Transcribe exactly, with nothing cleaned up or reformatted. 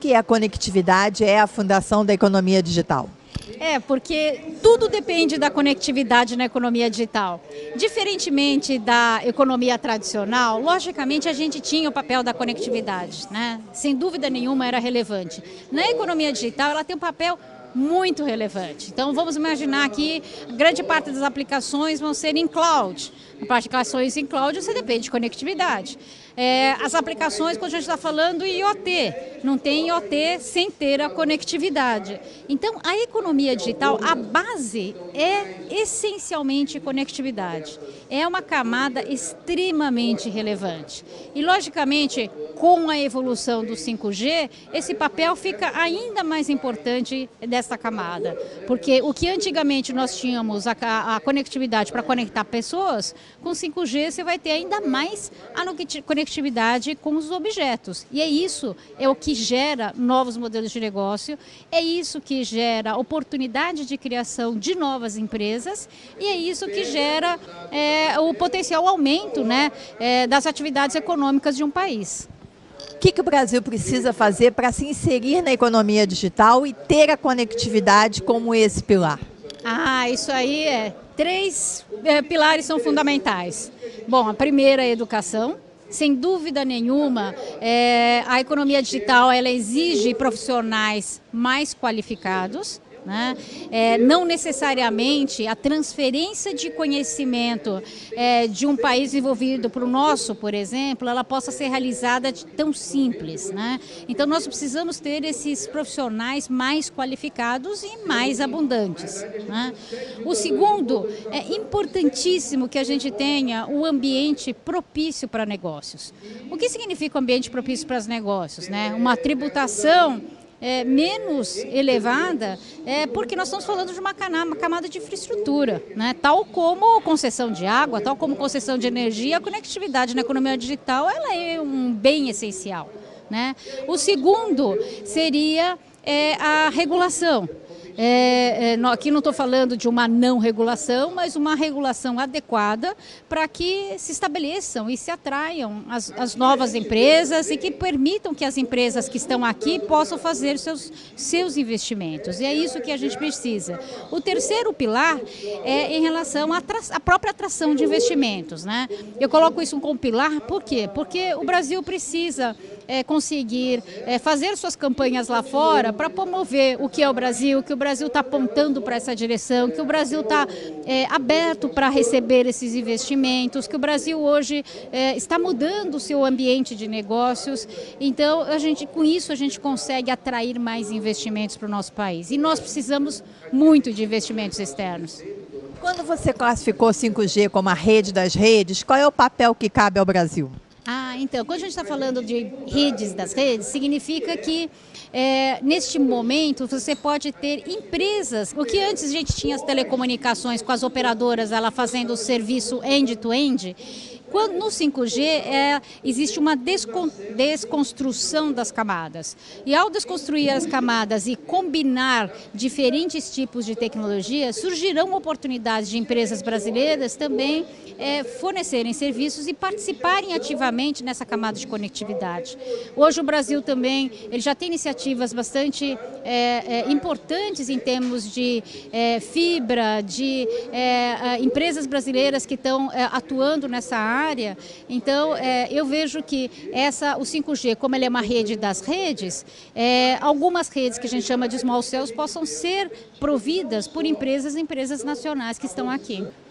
que a conectividade é a fundação da economia digital? É, porque tudo depende da conectividade na economia digital. Diferentemente da economia tradicional, logicamente a gente tinha o papel da conectividade, né? Sem dúvida nenhuma era relevante. Na economia digital ela tem um papel muito relevante. Então vamos imaginar que grande parte das aplicações vão ser em cloud. Aplicações em cloud você depende de conectividade. É, as aplicações, quando a gente está falando em I O T, não tem I O T sem ter a conectividade. Então a economia digital, a base é essencialmente conectividade. É uma camada extremamente relevante. E logicamente com a evolução do cinco G, esse papel fica ainda mais importante dessa camada, porque o que antigamente nós tínhamos a, a, a conectividade para conectar pessoas, com cinco G você vai ter ainda mais a conectividade com os objetos. E é isso, é o que gera novos modelos de negócio, é isso que gera oportunidade de criação de novas empresas e é isso que gera é, o potencial aumento, né, é, das atividades econômicas de um país. O que, que o Brasil precisa fazer para se inserir na economia digital e ter a conectividade como esse pilar? Ah, isso aí é. Três é, pilares são fundamentais. Bom, a primeira é a educação. Sem dúvida nenhuma, é, a economia digital ela exige profissionais mais qualificados. Né? É, não necessariamente a transferência de conhecimento é, de um país envolvido para o nosso, por exemplo, ela possa ser realizada de tão simples. Né? Então nós precisamos ter esses profissionais mais qualificados e mais abundantes. Né? O segundo, é importantíssimo que a gente tenha o ambiente propício para negócios. O que significa um ambiente propício para os negócios? Né? Uma tributação É, menos elevada, é, porque nós estamos falando de uma, cana, uma camada de infraestrutura, né? Tal como concessão de água, tal como concessão de energia, a conectividade na economia digital ela é um bem essencial. Né? O segundo seria é, a regulação. É, é, aqui não estou falando de uma não regulação, mas uma regulação adequada para que se estabeleçam e se atraiam as, as novas empresas e que permitam que as empresas que estão aqui possam fazer seus, seus investimentos. E é isso que a gente precisa. O terceiro pilar é em relação à, à própria atração de investimentos. Né? Eu coloco isso como pilar, por quê? Porque o Brasil precisa é, conseguir é, fazer suas campanhas lá fora para promover o que é o Brasil, que o Brasil O Brasil está apontando para essa direção, que o Brasil está é, aberto para receber esses investimentos, que o Brasil hoje é, está mudando o seu ambiente de negócios. Então, a gente, com isso, a gente consegue atrair mais investimentos para o nosso país. E nós precisamos muito de investimentos externos. Quando você classificou cinco G como a rede das redes, qual é o papel que cabe ao Brasil? Ah, então, quando a gente está falando de redes das redes, significa que é, neste momento você pode ter empresas, o que antes a gente tinha as telecomunicações com as operadoras, ela fazendo o serviço end-to-end, quando no cinco G é, existe uma descon, desconstrução das camadas. E ao desconstruir as camadas e combinar diferentes tipos de tecnologia, surgirão oportunidades de empresas brasileiras também é, fornecerem serviços e participarem ativamente nessa camada de conectividade. Hoje o Brasil também ele já tem iniciativas bastante é, é, importantes em termos de é, fibra, de é, é, empresas brasileiras que estão é, atuando nessa área. área, então é, eu vejo que essa, o cinco G, como ele é uma rede das redes, é, algumas redes que a gente chama de small cells possam ser providas por empresas, empresas nacionais que estão aqui.